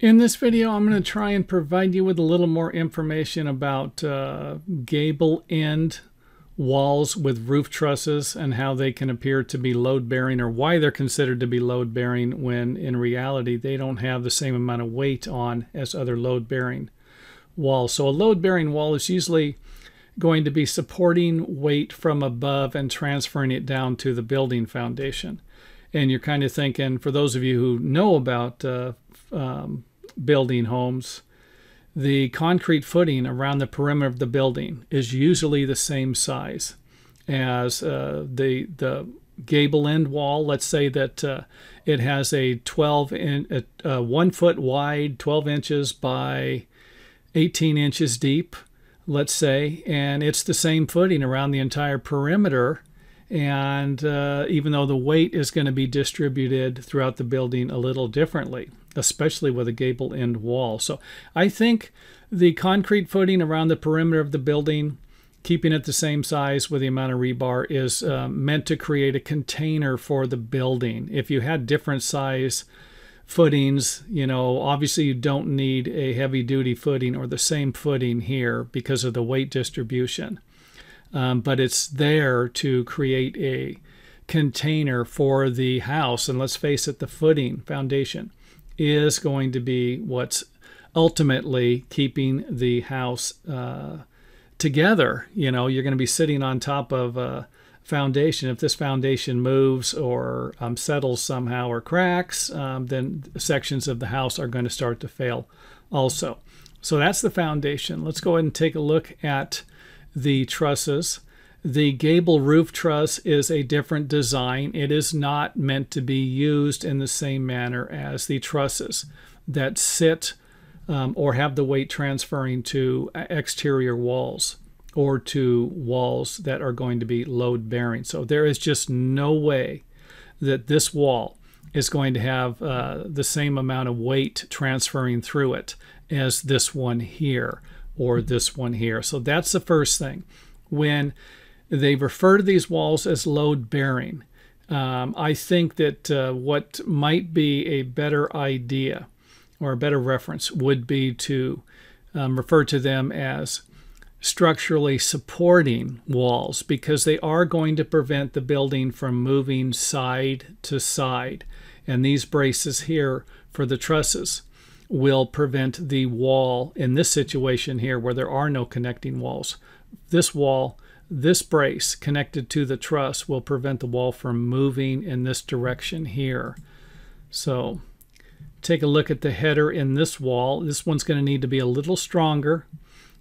In this video, I'm going to try and provide you with a little more information about gable end walls with roof trusses and how they can appear to be load-bearing, or why they're considered to be load-bearing when in reality they don't have the same amount of weight on as other load-bearing walls. So a load-bearing wall is usually going to be supporting weight from above and transferring it down to the building foundation. And you're kind of thinking, for those of you who know about building homes, the concrete footing around the perimeter of the building is usually the same size as the gable end wall. Let's say that it has a 1 foot wide, 12 inches by 18 inches deep, let's say, and it's the same footing around the entire perimeter. And even though the weight is going to be distributed throughout the building a little differently, especially with a gable end wall. So I think the concrete footing around the perimeter of the building, keeping it the same size with the amount of rebar, is meant to create a container for the building. If you had different size footings, you know, obviously you don't need a heavy duty footing or the same footing here because of the weight distribution. But it's there to create a container for the house. And let's face it, the footing foundation is going to be what's ultimately keeping the house together. You know, you're going to be sitting on top of a foundation. If this foundation moves or settles somehow or cracks, then sections of the house are going to start to fail also. So that's the foundation. Let's go ahead and take a look at the trusses. The gable roof truss is a different design. It is not meant to be used in the same manner as the trusses that sit or have the weight transferring to exterior walls or to walls that are going to be load bearing. So there is just no way that this wall is going to have the same amount of weight transferring through it as this one here or this one here. So that's the first thing. When they refer to these walls as load bearing, I think that what might be a better idea or a better reference would be to refer to them as structurally supporting walls, because they are going to prevent the building from moving side to side. And these braces here for the trusses will prevent the wall in this situation here where there are no connecting walls. This wall, this brace connected to the truss, will prevent the wall from moving in this direction here. So take a look at the header in this wall. This one's going to need to be a little stronger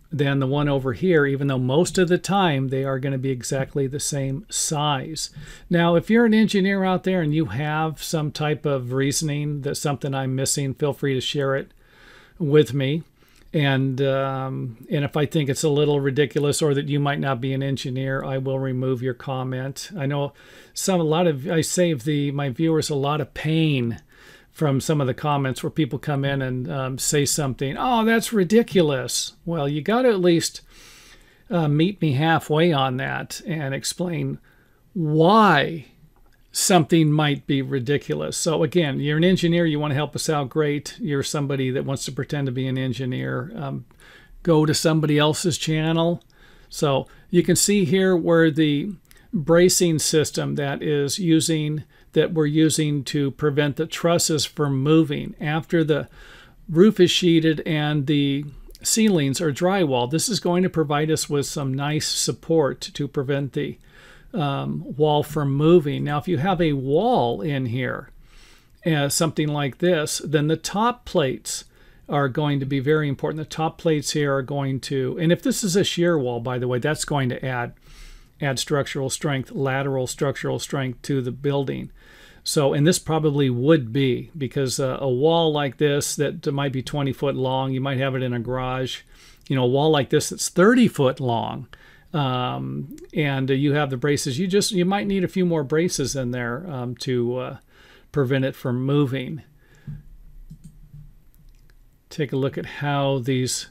than the one over here, even though most of the time they are going to be exactly the same size. Now, if you're an engineer out there and you have some type of reasoning that's something I'm missing, feel free to share it with me. And if I think it's a little ridiculous or that you might not be an engineer, I will remove your comment. I know I save my viewers a lot of pain from some of the comments where people come in and say something, oh, that's ridiculous. Well, you got to at least meet me halfway on that and explain why something might be ridiculous. So again, you're an engineer, you want to help us out, great. You're somebody that wants to pretend to be an engineer, go to somebody else's channel. So you can see here where the bracing system that we're using to prevent the trusses from moving after the roof is sheeted and the ceilings are drywall. This is going to provide us with some nice support to prevent the wall from moving. Now, if you have a wall in here, something like this, then the top plates are going to be very important. The top plates here are going to, and if this is a shear wall, by the way, that's going to add structural strength, lateral structural strength to the building. So, and this probably would be, because a wall like this that might be 20 foot long, you might have it in a garage, you know, a wall like this that's 30 foot long, and you have the braces, you might need a few more braces in there to prevent it from moving. Take a look at how these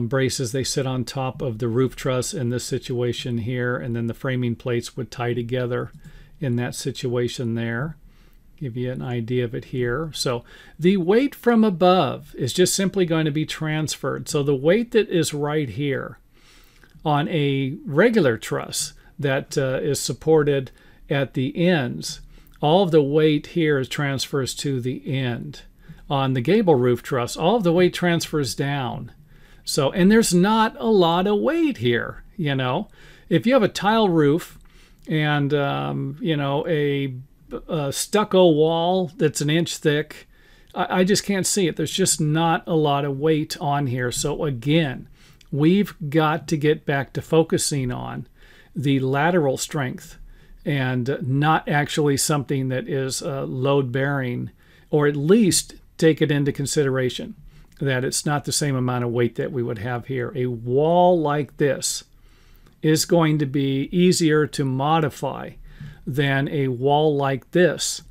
braces, they sit on top of the roof truss in this situation here, and then the framing plates would tie together in that situation there. give you an idea of it here. So the weight from above is just simply going to be transferred. So the weight that is right here on a regular truss that is supported at the ends, all of the weight here transfers to the end. On the gable roof truss, all of the weight transfers down. So, and there's not a lot of weight here, you know. If you have a tile roof and, you know, a stucco wall that's an inch thick, I just can't see it. There's just not a lot of weight on here. So again, we've got to get back to focusing on the lateral strength and not actually something that is load-bearing, or at least take it into consideration that it's not the same amount of weight that we would have here. A wall like this is going to be easier to modify than a wall like this,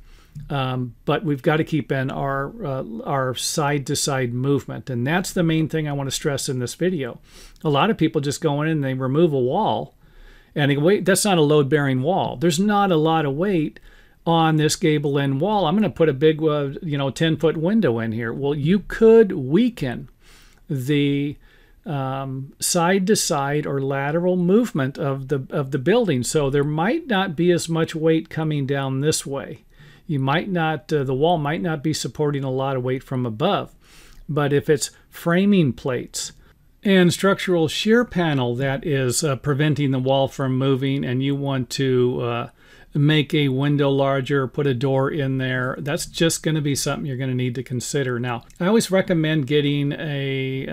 but we've got to keep in our side-to-side movement, and that's the main thing I want to stress in this video. A lot of people just go in and they remove a wall, and they wait, that's not a load-bearing wall. There's not a lot of weight on this gable end wall. I'm going to put a big, 10-foot window in here. Well, you could weaken the side-to-side or lateral movement of the building. So there might not be as much weight coming down this way. You might not, the wall might not be supporting a lot of weight from above. But if it's framing plates and structural shear panel that is preventing the wall from moving, and you want to make a window larger, put a door in there, that's just going to be something you're going to need to consider. Now, I always recommend getting a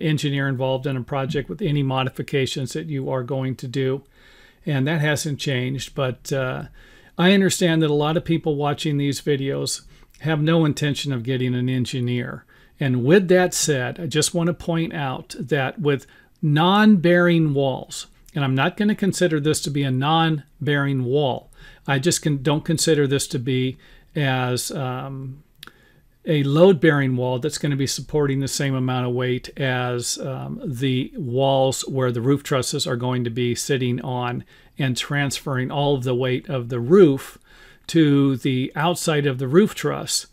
engineer involved in a project with any modifications that you are going to do, and that hasn't changed, but I understand that a lot of people watching these videos have no intention of getting an engineer. And with that said, I just want to point out that with non-bearing walls, and I'm not going to consider this to be a non-bearing wall. I just don't consider this to be as a load-bearing wall that's going to be supporting the same amount of weight as the walls where the roof trusses are going to be sitting on and transferring all of the weight of the roof to the outside of the roof truss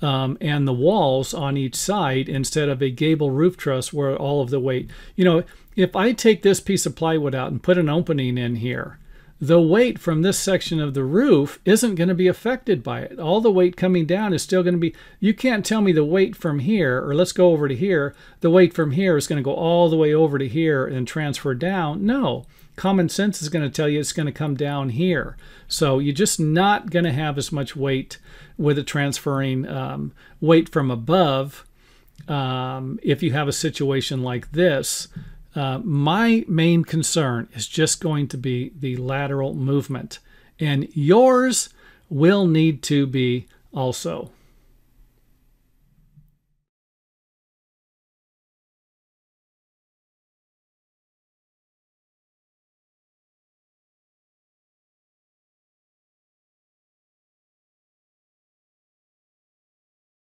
and the walls on each side, instead of a gable roof truss where all of the weight, you know, if I take this piece of plywood out and put an opening in here, the weight from this section of the roof isn't going to be affected by it. All the weight coming down is still going to be, you can't tell me the weight from here, or let's go over to here, the weight from here is going to go all the way over to here and transfer down. No, common sense is going to tell you it's going to come down here. So you're just not going to have as much weight with it transferring weight from above if you have a situation like this. My main concern is just going to be the lateral movement, and yours will need to be also.